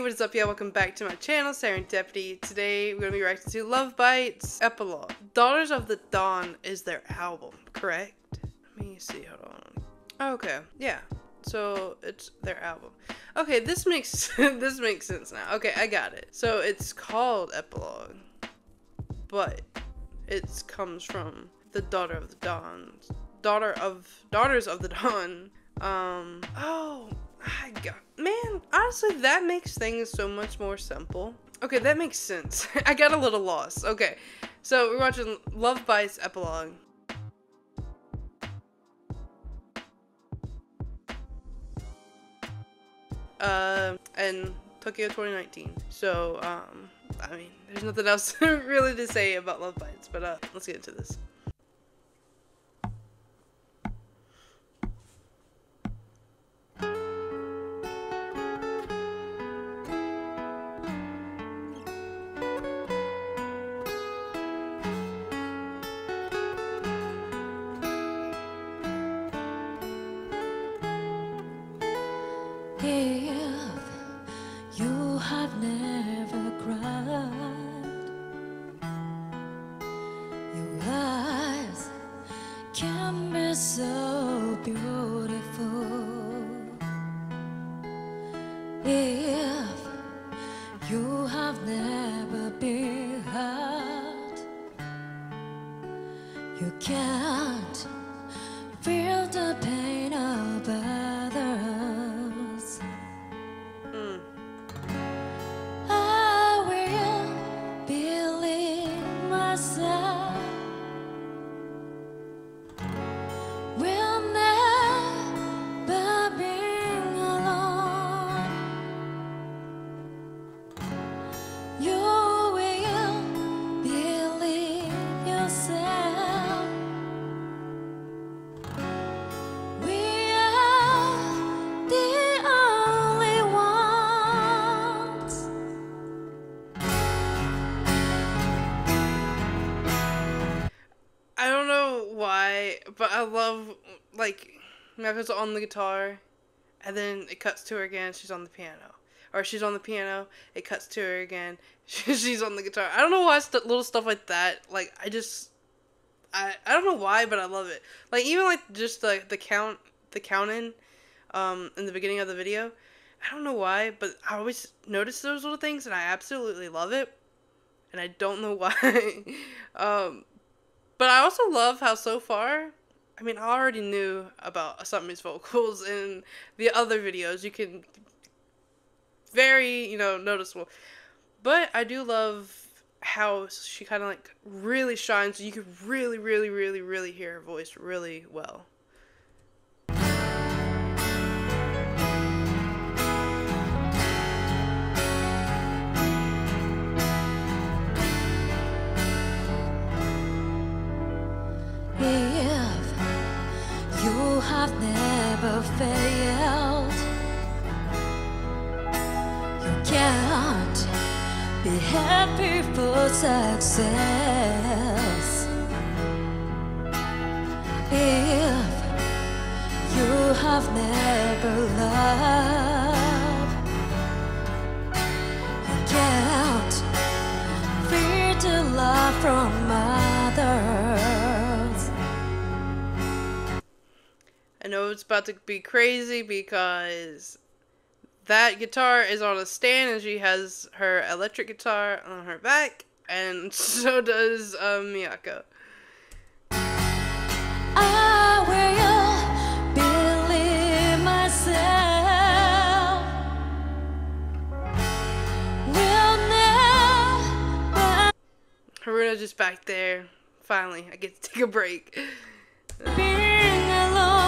Hey, what is up, y'all? Welcome back to my channel, Serendipity. Today, we're gonna be reacting to Love Bites Epilogue. Daughters of the Dawn is their album, correct? Let me see, hold on. Okay, yeah. So it's their album. Okay, this makes this makes sense now. Okay, I got it. So it's called Epilogue, but it comes from the Daughter of the Dawn. Daughters of the Dawn. Oh my god. Man, honestly, that makes things so much more simple. Okay, that makes sense. I got a little lost. Okay, so we're watching Love Bites Epilogue. And Tokyo 2019. So, I mean, there's nothing else really to say about Love Bites, but let's get into this. So beautiful. If you have never been hurt, you can't feel the pain of others. I will believe myself. But I love, like, Mio's on the guitar, and then it cuts to her again, she's on the piano. Or she's on the piano, it cuts to her again, she's on the guitar. I don't know why little stuff like that, like, I don't know why, but I love it. Like, even, like, just, like, the count-in, in the beginning of the video, I don't know why, but I always notice those little things, and I absolutely love it, and I don't know why. But I also love how so far, I mean, I already knew about Asami's vocals in the other videos. You can very, you know, noticeable. But I do love how she kind of, like, really shines. You can really, really, really, really hear her voice really well. I've never failed. You can't be happy for success. If you have never loved, you can't fear the love from others. I know it's about to be crazy because that guitar is on a stand and she has her electric guitar on her back, and so does Miyako. I will believe myself. Haruna just back there. Finally, I get to take a break. Here we go.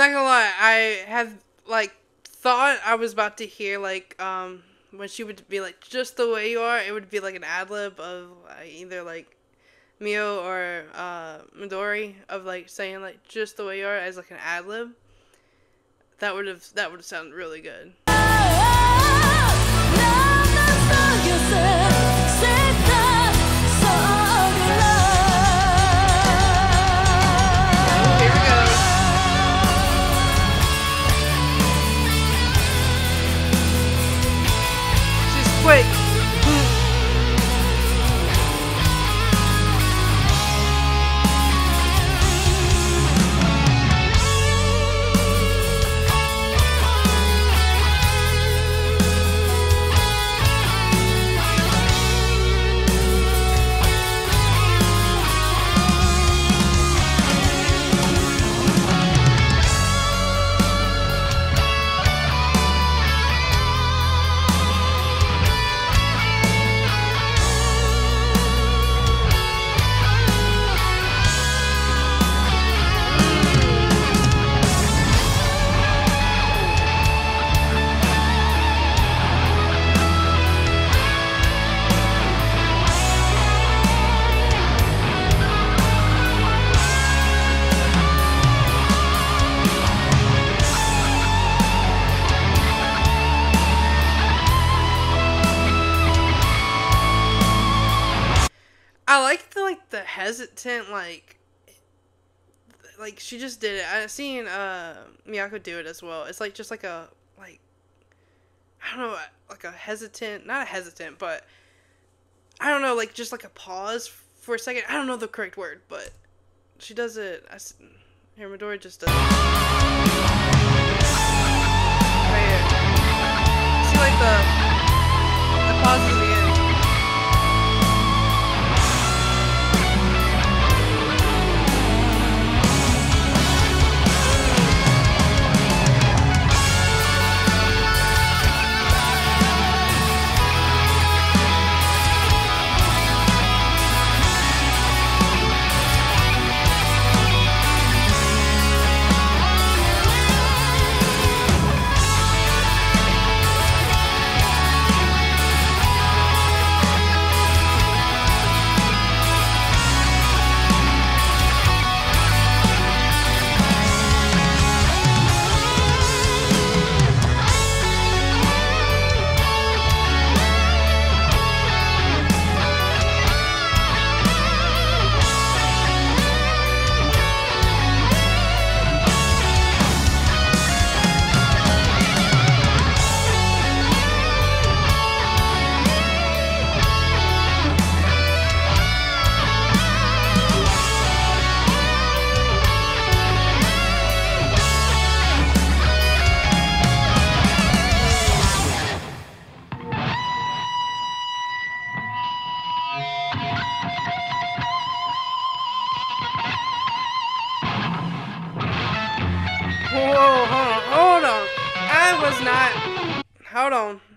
I'm not gonna lie, I had, like, thought I was about to hear, like, when she would be like, just the way you are, it would be like an ad-lib of either, like, Mio or Midori, of, like, saying, like, just the way you are as, like, an ad-lib. That would have sounded really good. Wait. I like the, like, the hesitant, like she just did it. I've seen Miyako do it as well. It's like just like a, like, I don't know, like a hesitant, not a hesitant, but I don't know, like just like a pause for a second. I don't know the correct word, but she does it. Here, Midori just does it. Right here. See, like, the pauses at the end.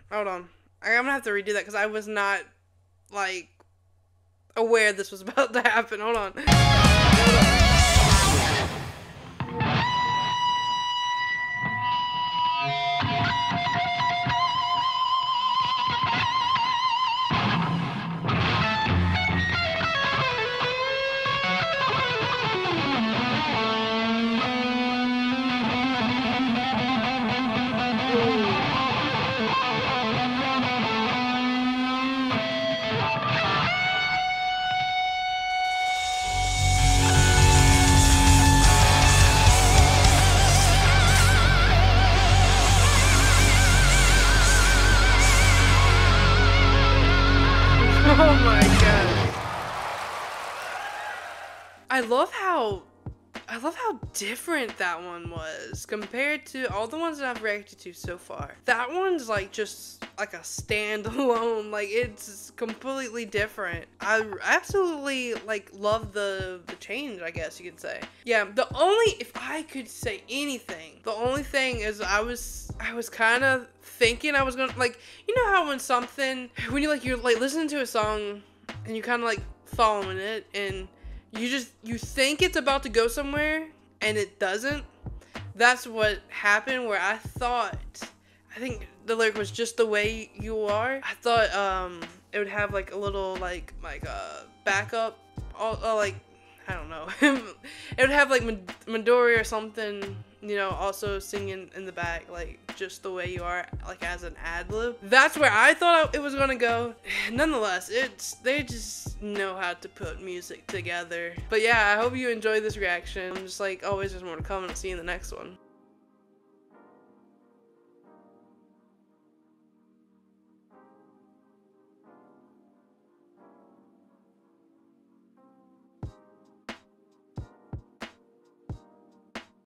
Hold on. I'm gonna have to redo that because I was not, like, aware this was about to happen. Hold on. I love how different that one was compared to all the ones that I've reacted to so far. That one's like just like a standalone, like it's completely different. I absolutely, like, love the change, I guess you could say. Yeah, the only, if I could say anything, the only thing is I was kind of thinking I was gonna, like, you know how when something, when you're like listening to a song and you kind of like following it and you think it's about to go somewhere and it doesn't. that's what happened, where I thought, I think the lyric was just the way you are. I thought it would have like a little like backup, like I don't know. It would have like Midori or something, you know, also singing in the back, like just the way you are, like as an ad lib. That's where I thought it was gonna go. Nonetheless, they just know how to put music together. But yeah, I hope you enjoyed this reaction. Just like always, there's more to come, and I'll see you in the next one.